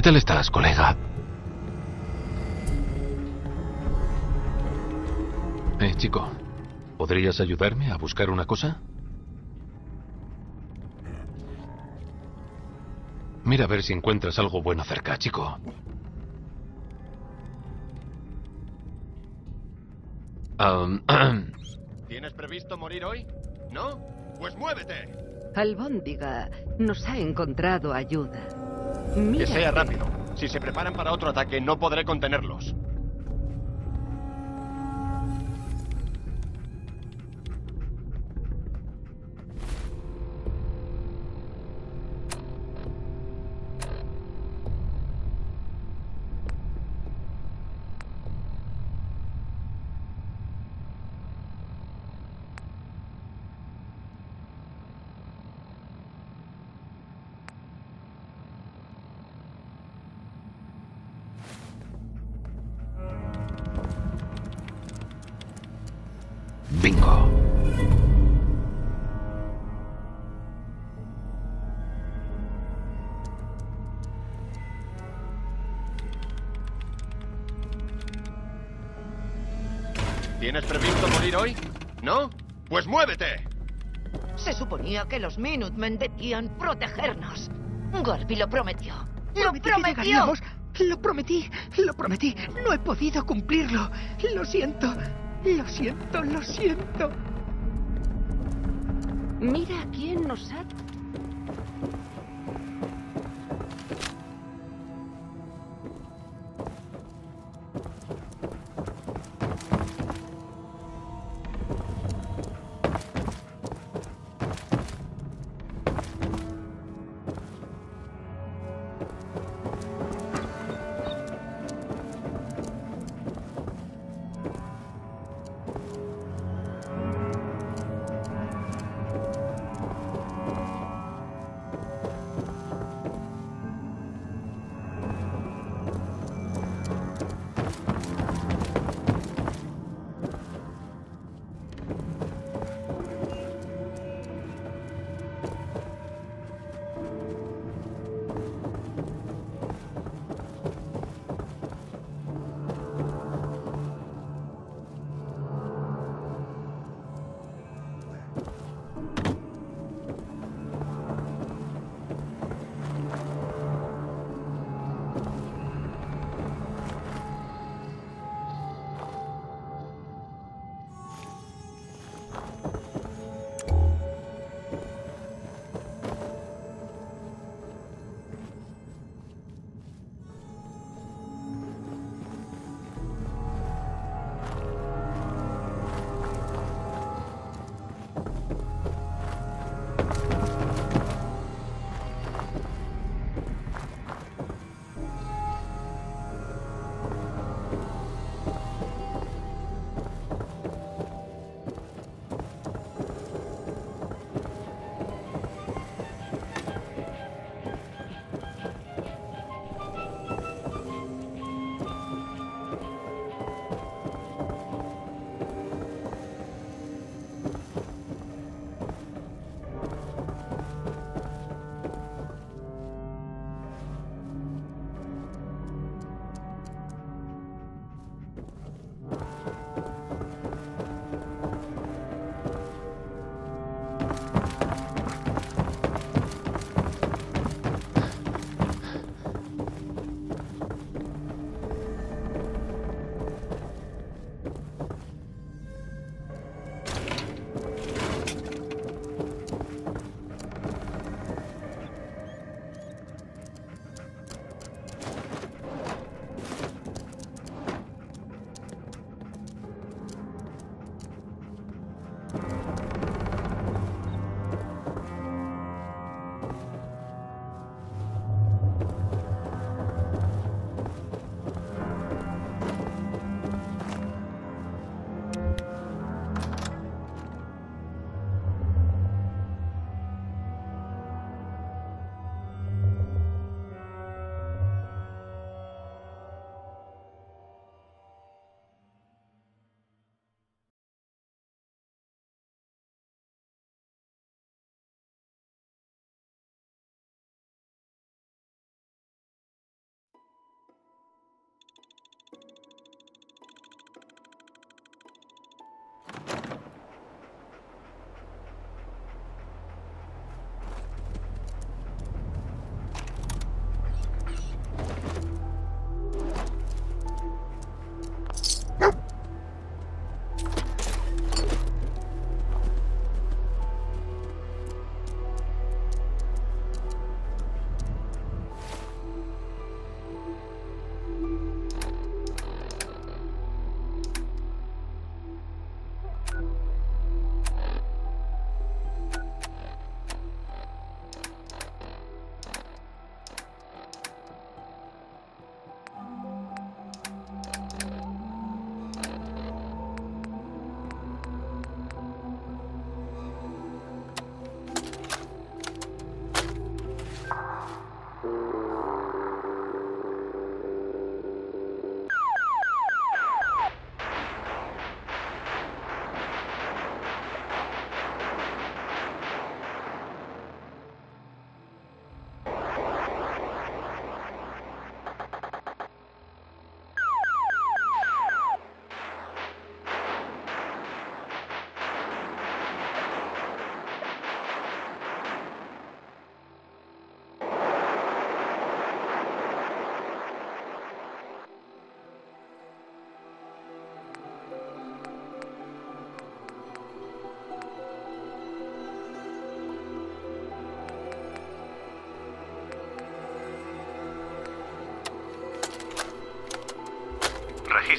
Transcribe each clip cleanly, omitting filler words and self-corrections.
¿Qué tal estás, colega? Chico, ¿podrías ayudarme a buscar una cosa? Mira a ver si encuentras algo bueno cerca, chico. ¿Tienes previsto morir hoy? ¿No? ¡Pues muévete! Albóndiga nos ha encontrado ayuda. Mírate. Que sea rápido. Si se preparan para otro ataque, no podré contenerlos. ¿Tienes previsto morir hoy? ¿No? ¡Pues muévete! Se suponía que los Minutemen debían protegernos. Gorby lo prometió. ¡Lo prometió! Lo prometí. No he podido cumplirlo. Lo siento. Mira quién nos ha...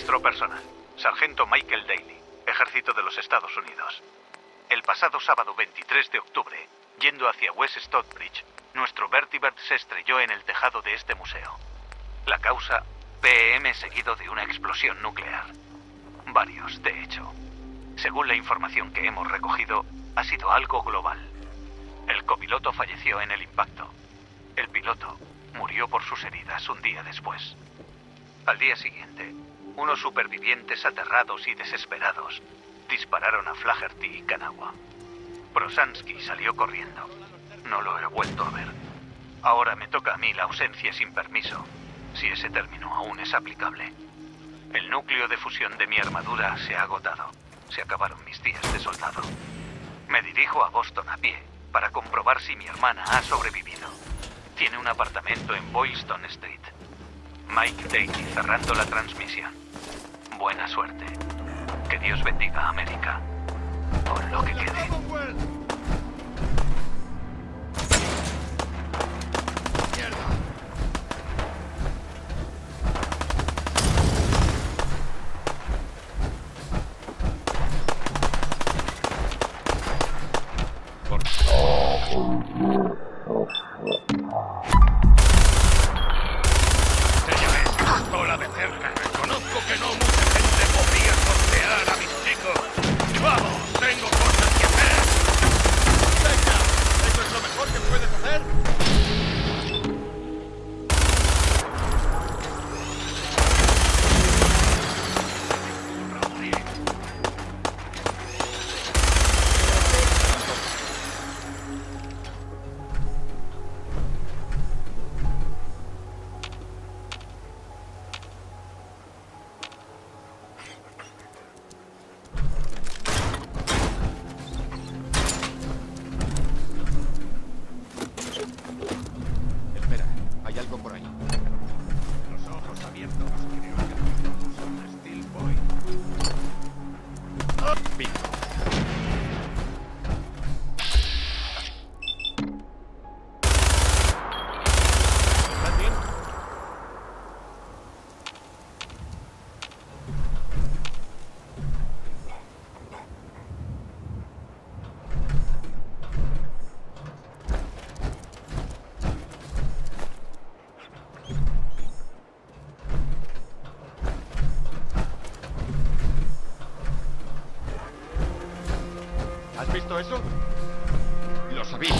Registro personal. Sargento Michael Daly, Ejército de los Estados Unidos. El pasado sábado 23 de octubre, yendo hacia West Stockbridge, nuestro vertibird se estrelló en el tejado de este museo. La causa, PEM seguido de una explosión nuclear. Varios, de hecho. Según la información que hemos recogido, ha sido algo global. El copiloto falleció en el impacto. El piloto murió por sus heridas un día después. Al día siguiente, unos supervivientes aterrados y desesperados dispararon a Flaherty y Kanawa. Prosansky salió corriendo. No lo he vuelto a ver. Ahora me toca a mí la ausencia sin permiso, si ese término aún es aplicable. El núcleo de fusión de mi armadura se ha agotado. Se acabaron mis días de soldado. Me dirijo a Boston a pie para comprobar si mi hermana ha sobrevivido. Tiene un apartamento en Boylston Street. Mike Daly cerrando la transmisión. Buena suerte. Que Dios bendiga a América. Por lo que quede. ¿Has visto eso? Lo sabía.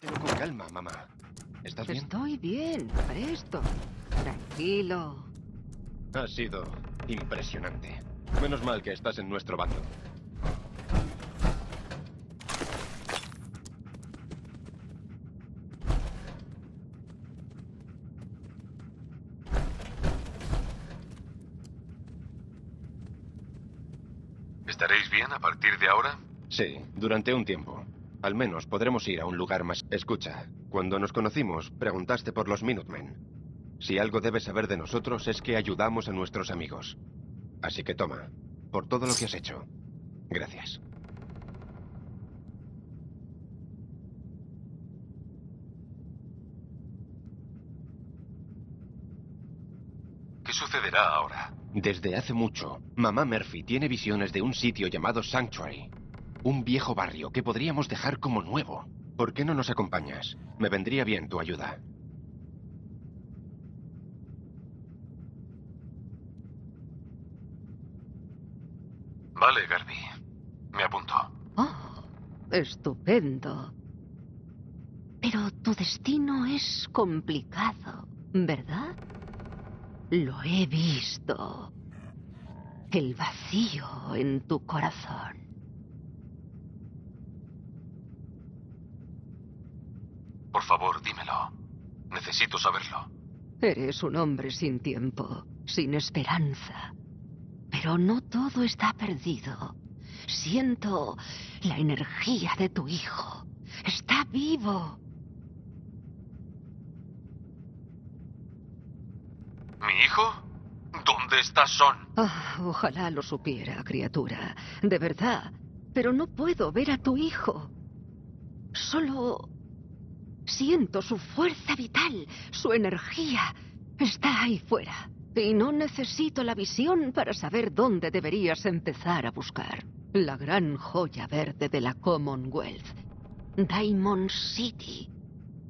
Tómatelo con calma, mamá. ¿Estás bien? Estoy bien, Presto. Tranquilo. Ha sido impresionante. Menos mal que estás en nuestro bando. ¿Estaréis bien a partir de ahora? Sí, durante un tiempo. Al menos podremos ir a un lugar más... Escucha, cuando nos conocimos, preguntaste por los Minutemen. Si algo debes saber de nosotros es que ayudamos a nuestros amigos. Así que toma, por todo lo que has hecho. Gracias. ¿Qué sucederá ahora? Desde hace mucho, Mamá Murphy tiene visiones de un sitio llamado Sanctuary. Un viejo barrio que podríamos dejar como nuevo. ¿Por qué no nos acompañas? Me vendría bien tu ayuda. Vale, Garby. Me apunto. Oh, estupendo. Pero tu destino es complicado, ¿verdad? Lo he visto. El vacío en tu corazón. Por favor, dímelo. Necesito saberlo. Eres un hombre sin tiempo, sin esperanza. Pero no todo está perdido. Siento la energía de tu hijo. Está vivo. ¿Mi hijo? ¿Dónde está Son? Oh, ojalá lo supiera, criatura. De verdad. Pero no puedo ver a tu hijo. Solo siento su fuerza vital, su energía. Está ahí fuera. Y no necesito la visión para saber dónde deberías empezar a buscar. La gran joya verde de la Commonwealth. Diamond City.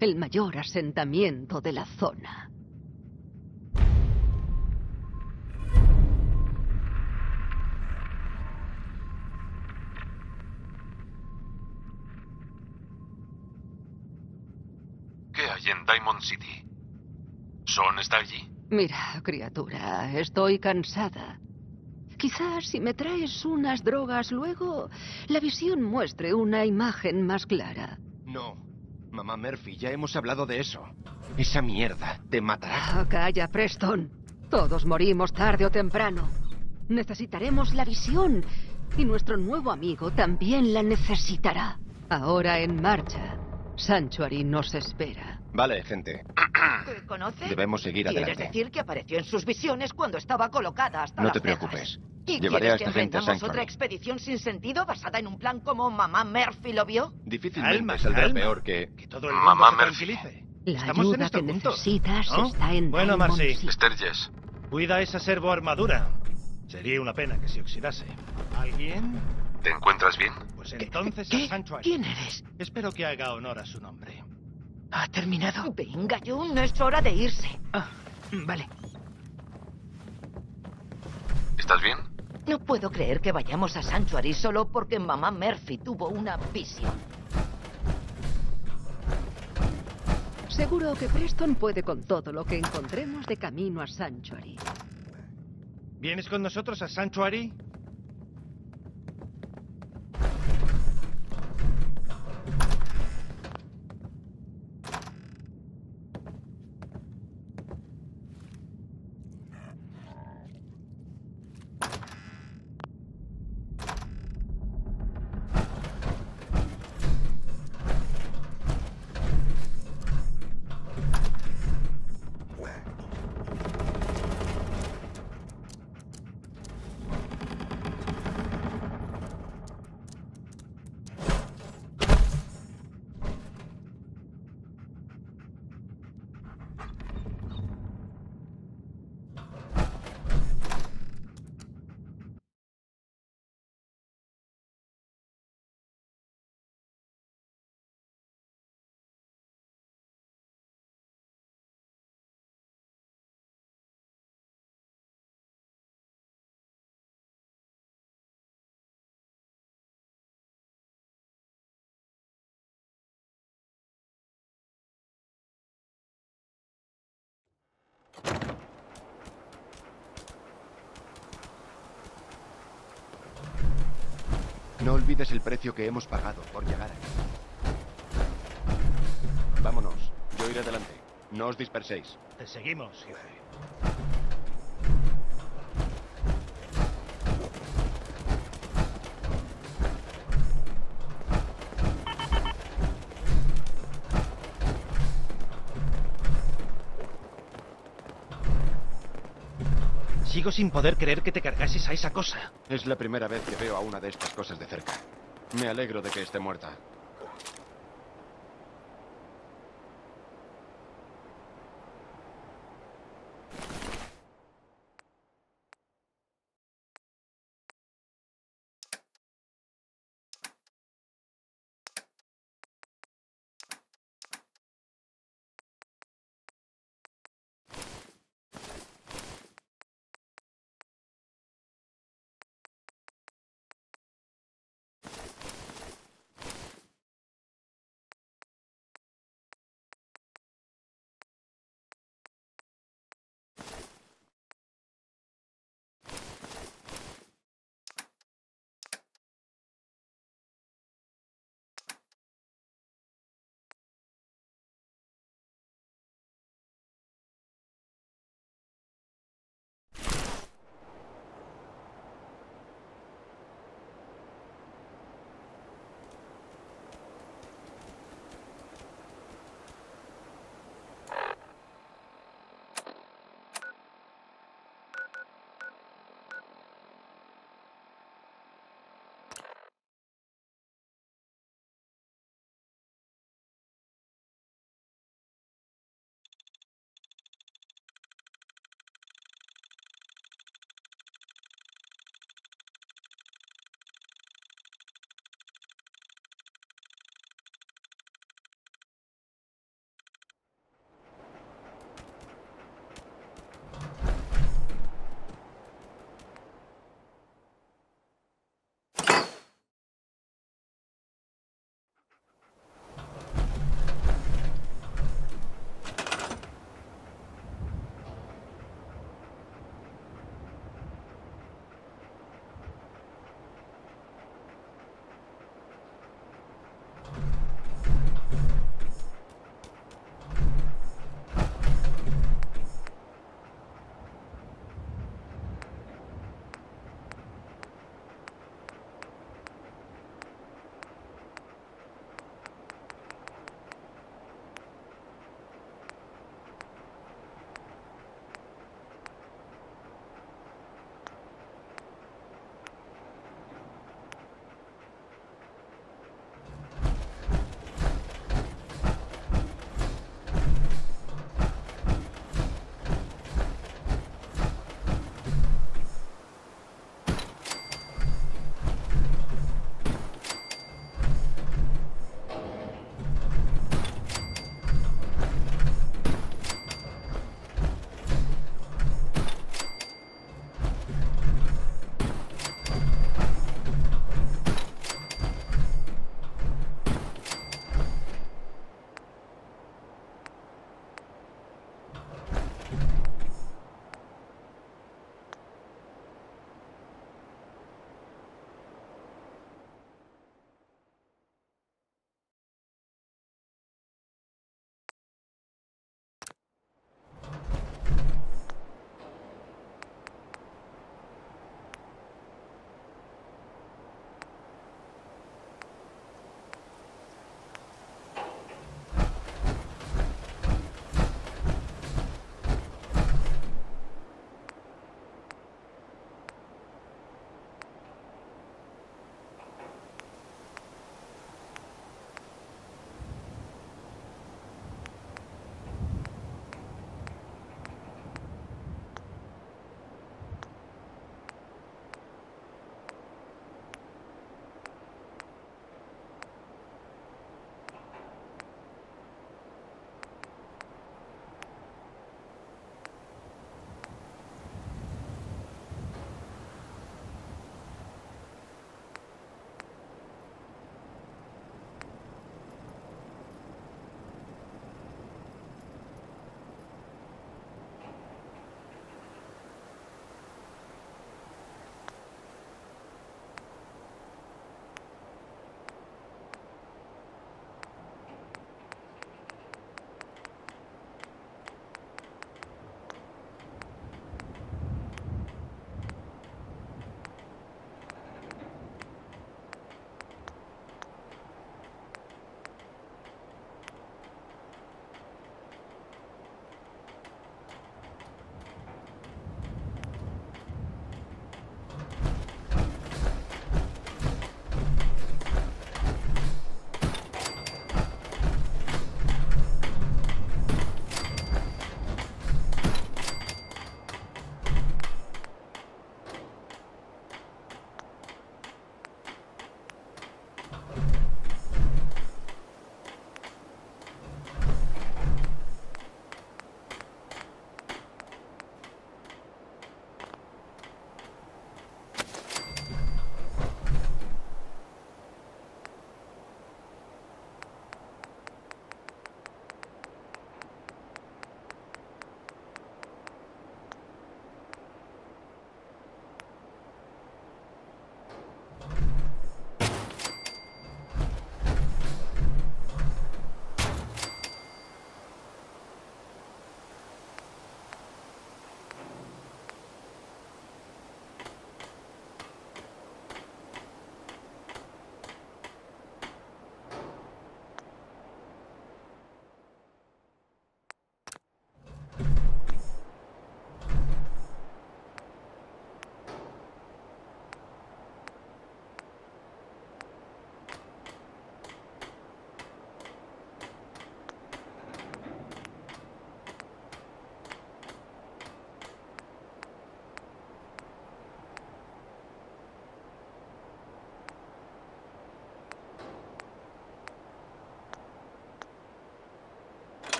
El mayor asentamiento de la zona. En Diamond City. ¿Son está allí? Mira, criatura, estoy cansada. Quizás si me traes unas drogas luego, la visión muestre una imagen más clara. No, Mamá Murphy, ya hemos hablado de eso. Esa mierda te matará. Oh, calla, Preston. Todos morimos tarde o temprano. Necesitaremos la visión y nuestro nuevo amigo también la necesitará. Ahora en marcha. Sanctuary nos espera. Vale, gente. ¿Te conoces? Debemos seguir adelante. ¿Quieres decir que apareció en sus visiones cuando estaba colocada hasta las cejas? No te preocupes. Llevaré a esta gente a Sanctuary. ¿Otra expedición sin sentido basada en un plan como Mamá Murphy lo vio? Difícilmente saldrá peor que... todo el mundo Mamá Murphy. La ayuda que necesitas está en... Bueno, Marcy. Sterges. Cuida esa servo armadura. Sería una pena que se oxidase. ¿Alguien? ¿Te encuentras bien? Pues entonces a Sanctuary. ¿Quién eres? Espero que haga honor a su nombre. ¿Ha terminado? Venga, June, es hora de irse. Ah, vale. ¿Estás bien? No puedo creer que vayamos a Sanctuary solo porque Mamá Murphy tuvo una visión. Seguro que Preston puede con todo lo que encontremos de camino a Sanctuary. ¿Vienes con nosotros a Sanctuary? No olvides el precio que hemos pagado por llegar aquí. Vámonos. Yo iré adelante. No os disperséis. Te seguimos, jefe. Sigo sin poder creer que te cargases a esa cosa. Es la primera vez que veo a una de estas cosas de cerca. Me alegro de que esté muerta.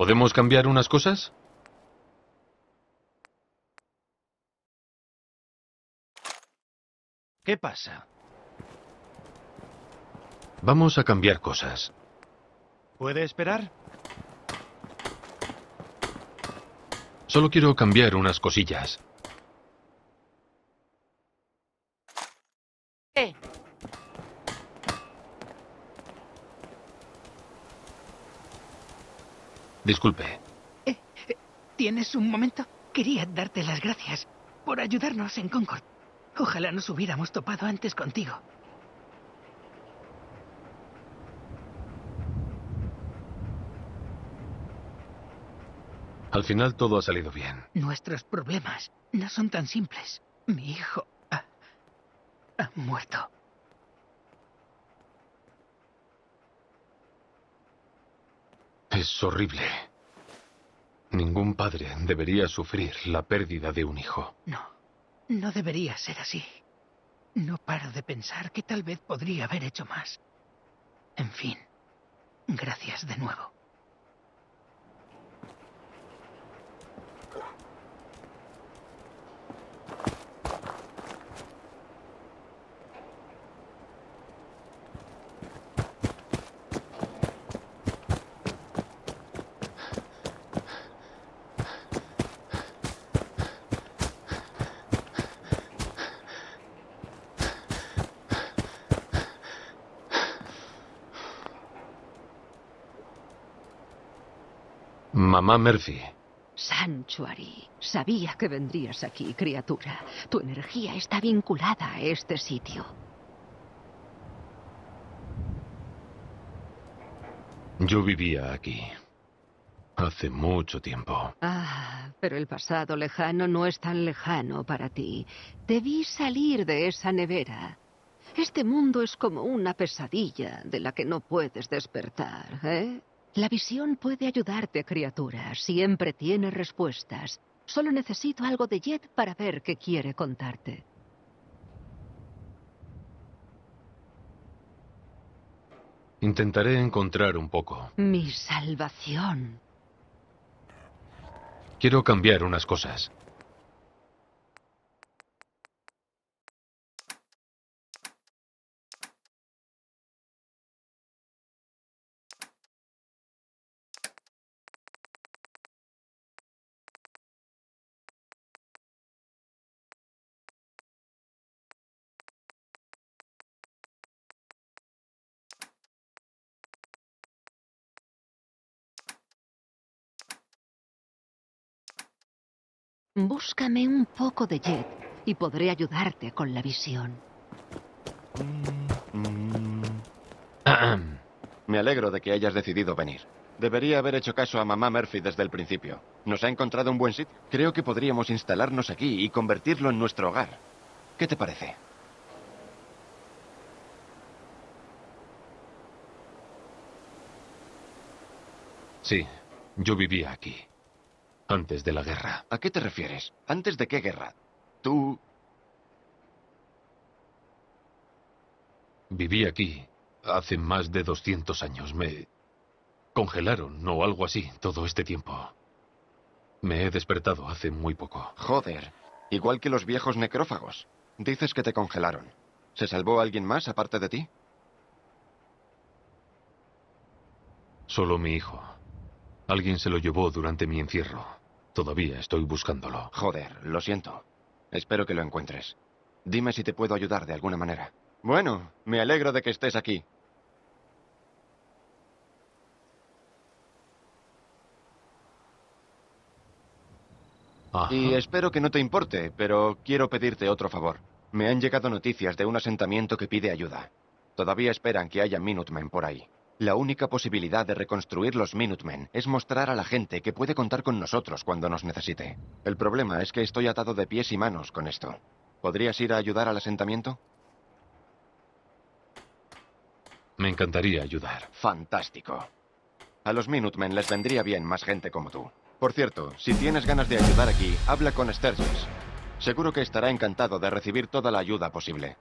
¿Podemos cambiar unas cosas? ¿Qué pasa? Vamos a cambiar cosas. ¿Puede esperar? Solo quiero cambiar unas cosillas. Disculpe. ¿Tienes un momento? Quería darte las gracias por ayudarnos en Concord. Ojalá nos hubiéramos topado antes contigo. Al final todo ha salido bien. Nuestros problemas no son tan simples. Mi hijo ha muerto. Es horrible. Ningún padre debería sufrir la pérdida de un hijo. No, no debería ser así. No paro de pensar que tal vez podría haber hecho más. En fin, gracias de nuevo. Mamá Murphy. Sanctuary. Sabía que vendrías aquí, criatura. Tu energía está vinculada a este sitio. Yo vivía aquí. Hace mucho tiempo. Ah, pero el pasado lejano no es tan lejano para ti. Te vi salir de esa nevera. Este mundo es como una pesadilla de la que no puedes despertar, ¿eh? La visión puede ayudarte, criatura. Siempre tiene respuestas. Solo necesito algo de Jet para ver qué quiere contarte. Intentaré encontrar un poco. Mi salvación. Quiero cambiar unas cosas. Búscame un poco de Jet y podré ayudarte con la visión. Me alegro de que hayas decidido venir. Debería haber hecho caso a Mamá Murphy desde el principio. Nos ha encontrado un buen sitio. Creo que podríamos instalarnos aquí y convertirlo en nuestro hogar. ¿Qué te parece? Sí, yo vivía aquí. Antes de la guerra. ¿A qué te refieres? ¿Antes de qué guerra? Tú... Viví aquí hace más de 200 años. Me congelaron o algo así todo este tiempo. Me he despertado hace muy poco. Joder, igual que los viejos necrófagos. Dices que te congelaron. ¿Se salvó alguien más aparte de ti? Solo mi hijo. Alguien se lo llevó durante mi encierro. Todavía estoy buscándolo. Joder, lo siento. Espero que lo encuentres. Dime si te puedo ayudar de alguna manera. Bueno, me alegro de que estés aquí. Ajá. Y espero que no te importe, pero quiero pedirte otro favor. Me han llegado noticias de un asentamiento que pide ayuda. Todavía esperan que haya Minutemen por ahí. La única posibilidad de reconstruir los Minutemen es mostrar a la gente que puede contar con nosotros cuando nos necesite. El problema es que estoy atado de pies y manos con esto. ¿Podrías ir a ayudar al asentamiento? Me encantaría ayudar. Fantástico. A los Minutemen les vendría bien más gente como tú. Por cierto, si tienes ganas de ayudar aquí, habla con Sterges. Seguro que estará encantado de recibir toda la ayuda posible.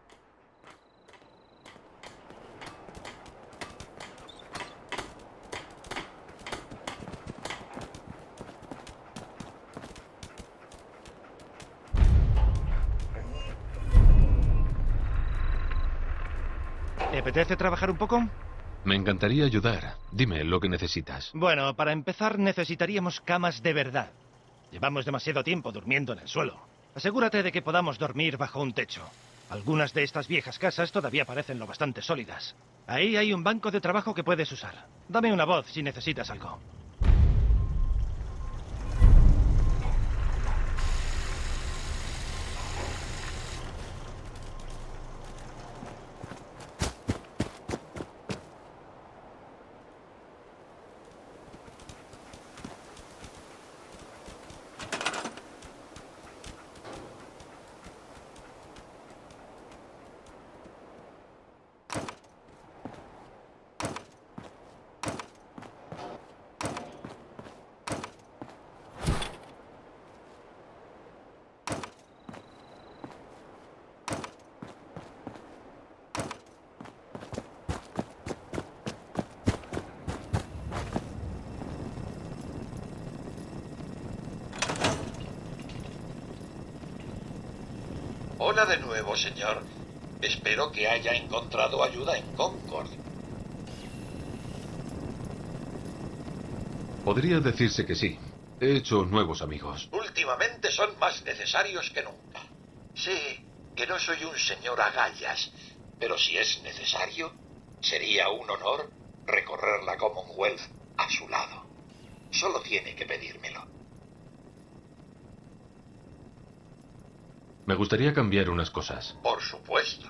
¿Te apetece trabajar un poco? Me encantaría ayudar. Dime lo que necesitas. Bueno, para empezar necesitaríamos camas de verdad. Llevamos demasiado tiempo durmiendo en el suelo. Asegúrate de que podamos dormir bajo un techo. Algunas de estas viejas casas todavía parecen lo bastante sólidas. Ahí hay un banco de trabajo que puedes usar. Dame una voz si necesitas algo. Hola de nuevo, señor. Espero que haya encontrado ayuda en Concord. Podría decirse que sí. He hecho nuevos amigos. Últimamente son más necesarios que nunca. Sé que no soy un señor agallas, pero si es necesario, sería un honor recorrer la Commonwealth a su lado. Solo tiene que pedírmelo. Me gustaría cambiar unas cosas. Por supuesto.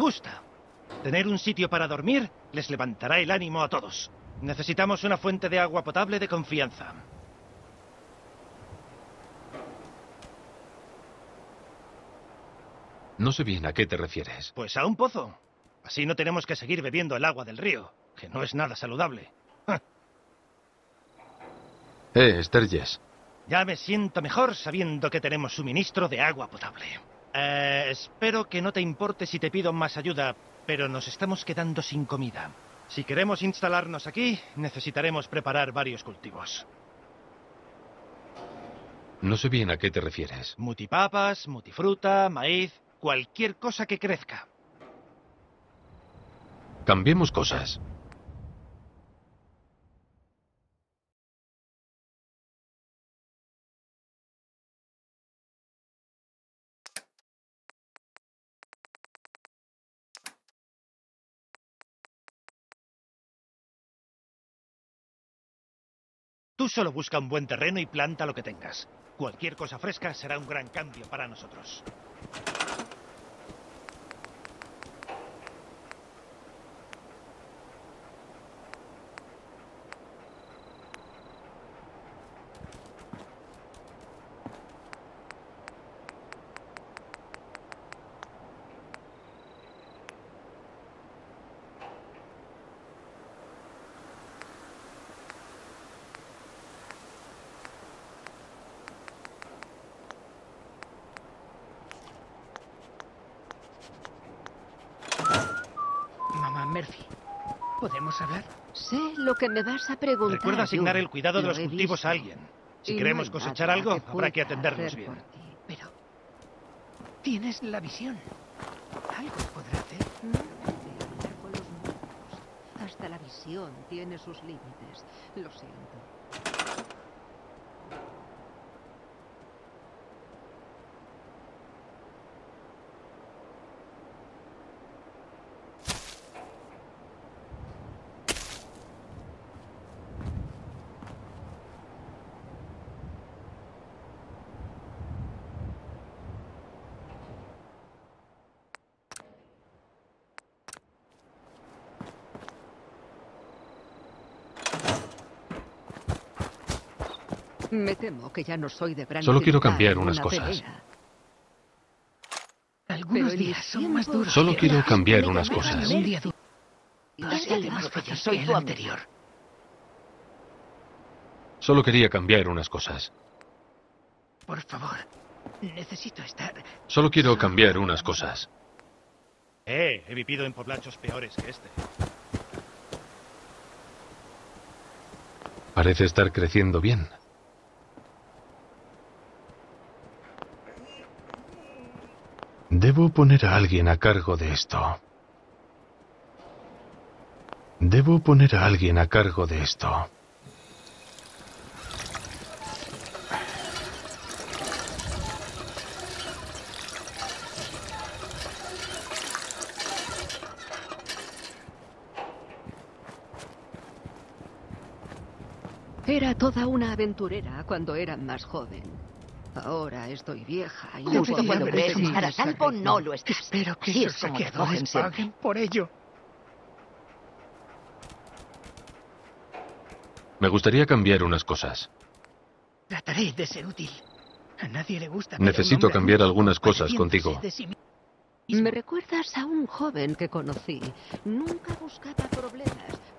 Gusta. Tener un sitio para dormir les levantará el ánimo a todos. Necesitamos una fuente de agua potable de confianza. No sé bien a qué te refieres. Pues a un pozo. Así no tenemos que seguir bebiendo el agua del río, que no es nada saludable. Sterges. Ya me siento mejor sabiendo que tenemos suministro de agua potable. Espero que no te importe si te pido más ayuda, pero nos estamos quedando sin comida. Si queremos instalarnos aquí, necesitaremos preparar varios cultivos. No sé bien a qué te refieres. Mutipapas, mutifruta, maíz, cualquier cosa que crezca. Cambiemos cosas. Tú solo busca un buen terreno y planta lo que tengas. Cualquier cosa fresca será un gran cambio para nosotros. Murphy. ¿Podemos hablar? Sé lo que me vas a preguntar. Recuerda asignar el cuidado de los cultivos a alguien. Si queremos cosechar algo, habrá que atendernos bien. Pero... tienes la visión. Algo podrá hacer. Hasta la visión tiene sus límites. Lo siento. Me temo que ya no soy de gran... Solo quiero cambiar unas cosas. Algunos días son más duros. Solo quiero cambiar unas cosas. Solo quería cambiar unas cosas. Por favor, necesito estar... Solo quiero cambiar unas cosas. He vivido en poblachos peores que este. Parece estar creciendo bien. Debo poner a alguien a cargo de esto. Debo poner a alguien a cargo de esto. Era toda una aventurera cuando era más joven. Ahora estoy vieja y no puedo estar a salvo, no lo estás. Espero que esos saqueadores paguen por ello. Me gustaría cambiar unas cosas. Trataré de ser útil. A nadie le gusta. Necesito cambiar algunas cosas contigo. Me recuerdas a un joven que conocí. Nunca buscaba problemas.